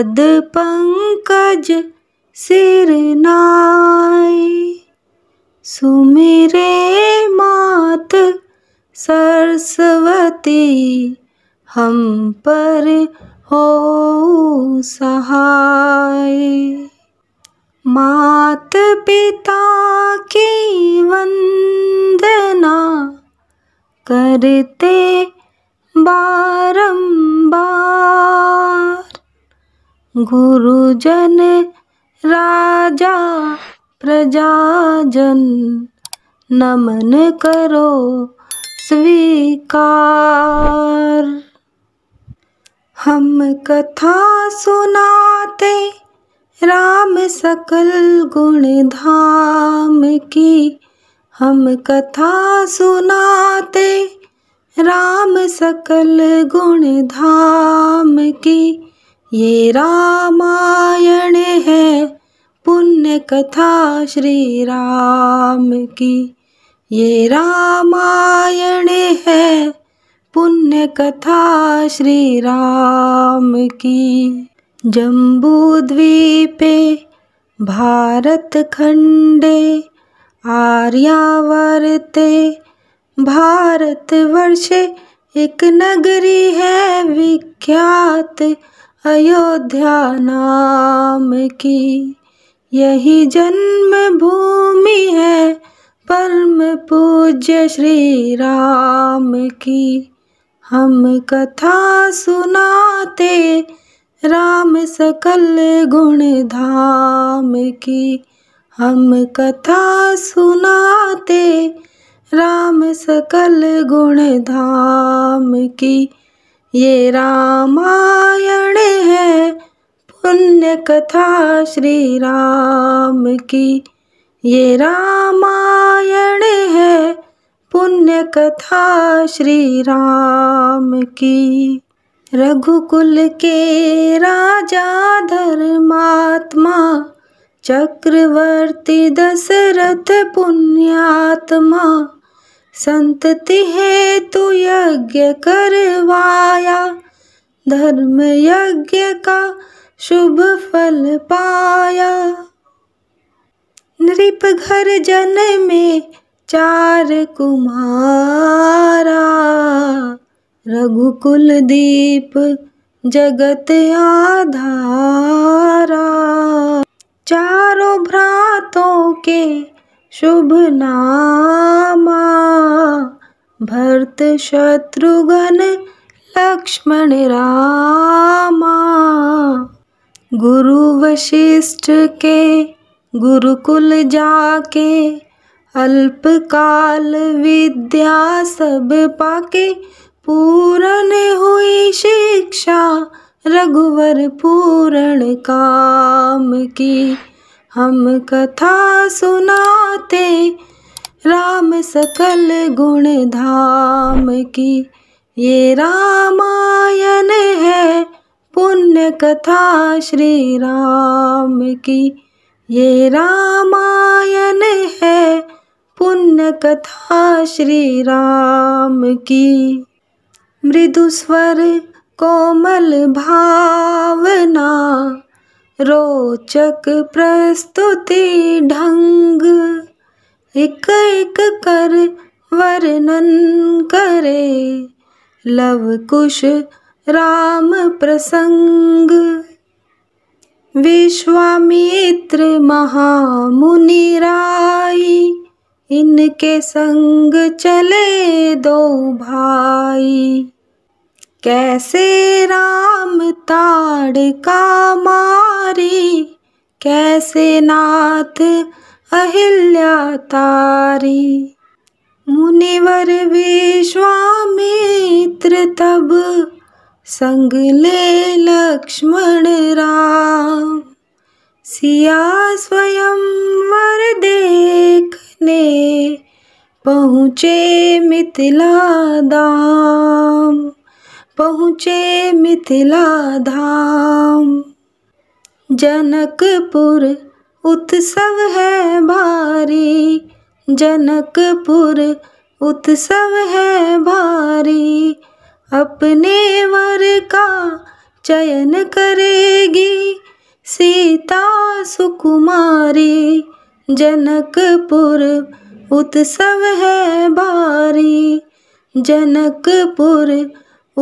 पद पंकज सिरनाए, सुमिरे मात सरस्वती, हम पर हो सहाय। मात पिता की वंदना करते बारंबार, गुरुजन राजा प्रजाजन, नमन करो स्वीकार। हम कथा सुनाते राम सकल गुण धाम की, हम कथा सुनाते राम सकल गुण धाम की। ये रामायण है पुण्य कथा श्री राम की, ये रामायण है पुण्य कथा श्री राम की। जंबूद्वीपे भारतखंडे आर्यावर्ते भारतवर्षे, एक नगरी है विख्यात अयोध्या नाम की। यही जन्म भूमि है परम पूज्य श्री राम की। हम कथा सुनाते राम सकल गुण धाम की, हम कथा सुनाते राम सकल गुण धाम की। ये रामायण है पुण्य कथा श्री राम की, ये रामायण है पुण्य कथा श्री राम की। रघुकुल के राजा धर्मात्मा, चक्रवर्ती दशरथ पुण्यात्मा, संतति हेतु यज्ञ करवाया, धर्म यज्ञ का शुभ फल पाया। नृप घर जन में चार कुमारा, रघुकुल दीप जगत आधारा, चारों भ्रातों के शुभ नामा, भरत शत्रुघन लक्ष्मण रामा। गुरु वशिष्ठ के गुरुकुल जाके, अल्पकाल विद्या सब पाके, पूर्ण हुई शिक्षा रघुवर पूर्ण काम की। हम कथा सुनाते राम सकल गुण धाम की, ये रामायण है पुण्य कथा श्री राम की, ये रामायण है पुण्य कथा श्री राम की। मृदु स्वर कोमल भावना, रोचक प्रस्तुति ढंग, एक एक कर वर्णन करे, लव कुश राम प्रसंग। विश्वामित्र महामुनि राई, इनके संग चले दो भाई, कैसे राम ताड़ का मारी, कैसे नाथ अहिल्या तारी। मुनिवर विश्वामित्र तब संग ले लक्ष्मण राम, सिया स्वयंवर देखने पहुँचे मिथिला धाम, पहुँचे मिथिला धाम। जनकपुर उत्सव है भारी, जनकपुर उत्सव है भारी, अपने वर का चयन करेगी सीता सुकुमारी। जनकपुर उत्सव है भारी, जनकपुर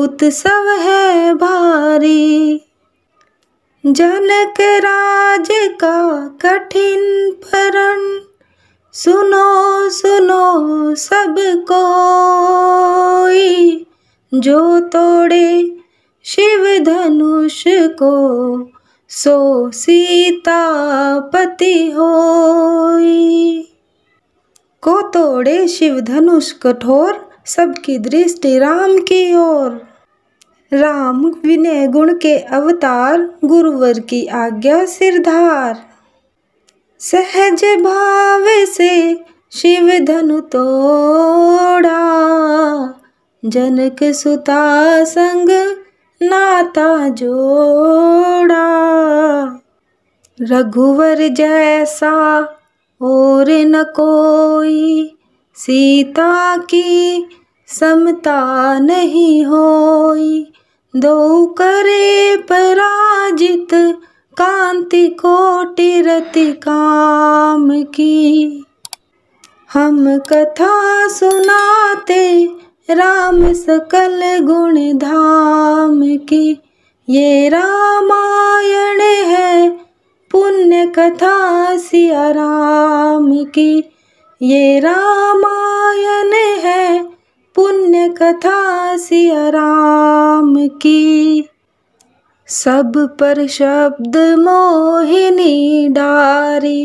उत्सव है भारी। जनक राज का कठिन परण सुनो सुनो सबको। जो तोड़े शिव धनुष को सो सीता पति होई। को तोड़े शिव धनुष कठोर, सबकी दृष्टि राम की ओर। राम विनय गुण के अवतार, गुरुवर की आज्ञा सिरधार। सहज भाव से शिव धनु तोड़ा, जनक सुता संग नाता जोड़ा। रघुवर जैसा और न कोई, सीता की समता नहीं होई। दो करे पराजित कांति कोटि रति काम की। हम कथा सुनाते राम सकल गुण धाम की। ये रामायण है पुण्य कथा सिया राम की। ये रामायण है पुण्य कथा सिया राम की। सब पर शब्द मोहिनी डारी,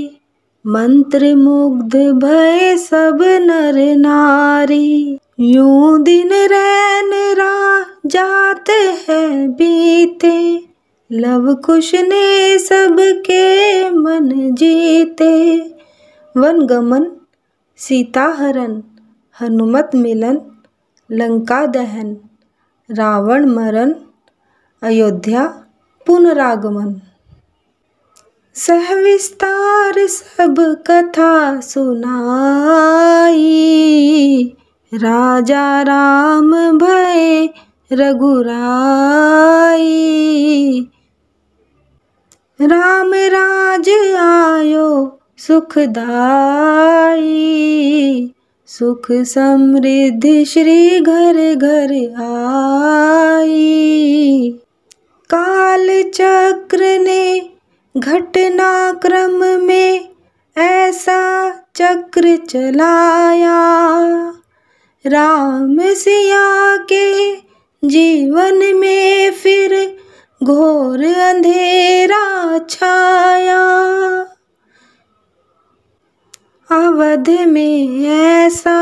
मंत्र मुग्ध भय सब नर नारी। यूं दिन रैन राह जाते हैं बीते, लव कुश ने सबके मन जीते। वनगमन, सीता हरण, हनुमत मिलन, लंका दहन, रावण मरण, अयोध्या पुनरागमन। सहविस्तार सब कथा सुनाई, राजा राम भय रघुराई। राम राज आयो सुखदाई, सुख समृद्धि श्री घर घर आई। कालचक्र ने घटनाक्रम में ऐसा चक्र चलाया। राम सिया के जीवन में फिर घोर अंधेरा छाया। अवध में ऐसा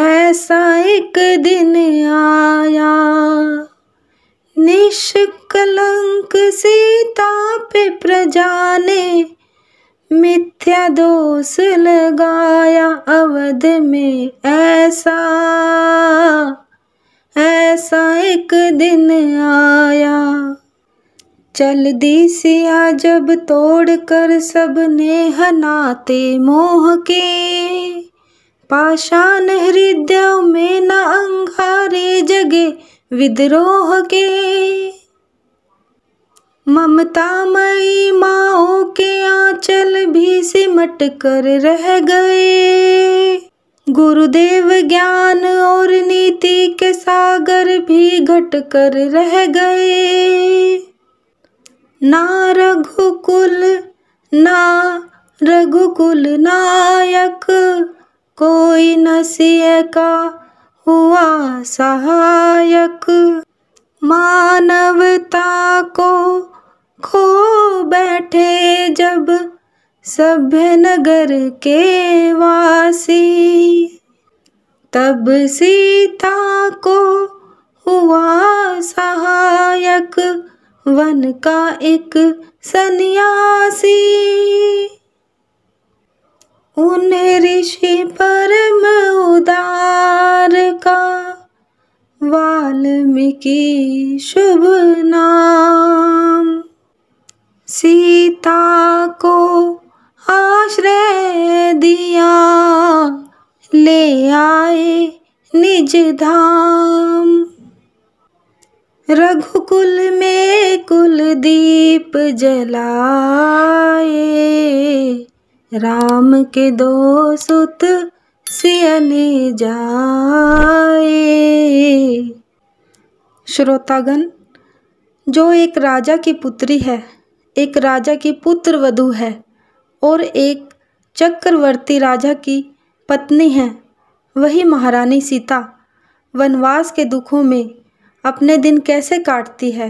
ऐसा एक दिन आया। निष्कलंक सीता पे प्रजा ने मिथ्या दोष लगाया। अवध में ऐसा ऐसा एक दिन आया। चल दी सिया जब तोड़ कर सबने हनाते मोह के। पाषाण हृदय में न अंगारे जगे विद्रोह के। ममता मई माओ के आंचल भी सिमट कर रह गए। गुरुदेव ज्ञान और नीति के सागर भी घट कर रह गए। ना रघुकुल नायक, कोई न सिय का हुआ सहायक। मानवता को खो बैठे जब सभ्य नगर के वासी। तब सीता को हुआ सहायक, वन का एक सन्यासी। उन्हें ऋषि परम उदार का वाल्मीकि शुभ नाम। सीता को आश्रय दिया, ले आए निज धाम। रघुकुल में कुलदीप जलाए, राम के दो सुत सियने जाए। श्रोतागण, जो एक राजा की पुत्री है, एक राजा की पुत्र वधू है और एक चक्रवर्ती राजा की पत्नी है, वही महारानी सीता वनवास के दुखों में अपने दिन कैसे काटती है,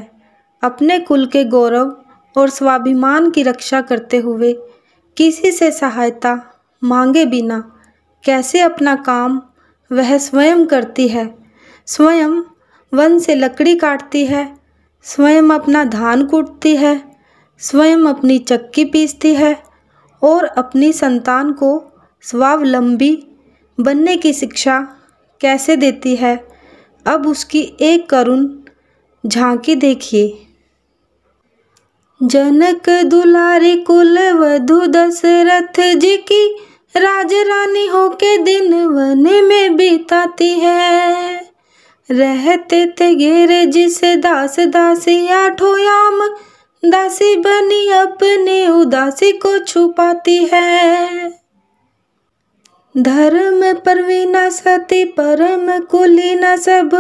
अपने कुल के गौरव और स्वाभिमान की रक्षा करते हुए किसी से सहायता मांगे बिना कैसे अपना काम वह स्वयं करती है। स्वयं वन से लकड़ी काटती है, स्वयं अपना धान कूटती है, स्वयं अपनी चक्की पीसती है और अपनी संतान को स्वावलंबी बनने की शिक्षा कैसे देती है। अब उसकी एक करुण झांकी देखिए। जनक दुलारी कुल वधु दशरथ जी की, राज रानी होके दिन वन में बिताती है। रहते थे घेरे जिसे दास दासी आठो याम, दासी बनी अपने उदासी को छुपाती है। धर्म परवीना सती परम कुलीना, सब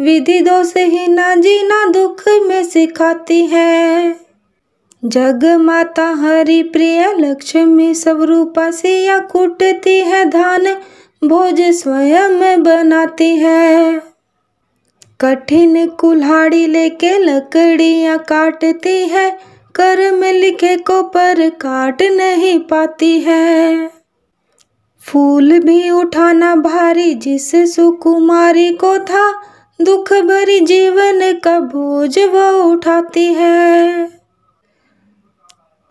विधि दोष ही ना जीना दुख में सिखाती है। जग माता हरि प्रिया लक्ष्मी स्वरूपा, सिया कूटती है धान भोज स्वयं बनाती है। कठिन कुल्हाड़ी लेके लकड़ियाँ काटती है, कर्म लिखे को पर काट नहीं पाती है। फूल भी उठाना भारी जिस सुकुमारी को था, दुख भरी जीवन का बोझ वो उठाती है।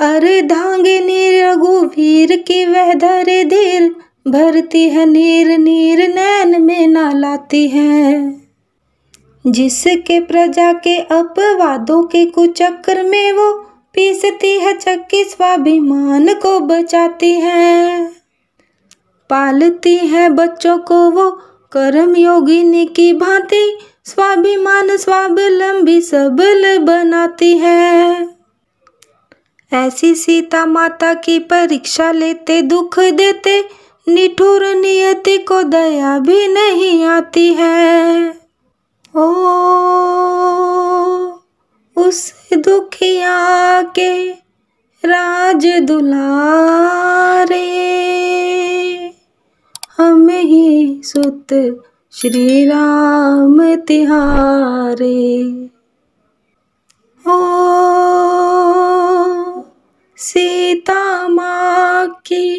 अरे धांगे नीर रघुवीर की वह धरे धीर, भरती है नीर नीर नैन में ना लाती है। जिसके प्रजा के अपवादों के कुचक्र में वो, पीसती है चक्की स्वाभिमान को बचाती है। पालती है बच्चों को वो कर्म योगिनी की भांति, स्वाभिमान स्वावलंबी सबल बनाती है। ऐसी सीता माता की परीक्षा लेते दुख देते, निठुर नियति को दया भी नहीं आती है। ओ उस दुखिया के राज दुलारे, हम ही सुत श्री राम तिहारे। ओ सीता माँ की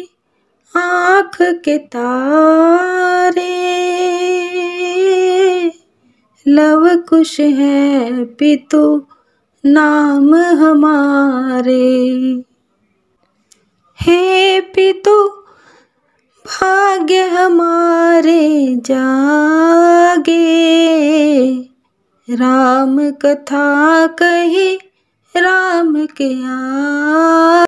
आँख के तारे, लव कुश है पितु नाम हमारे। हे पितु भाग्य हमारे जागे, राम कथा कही राम के आ।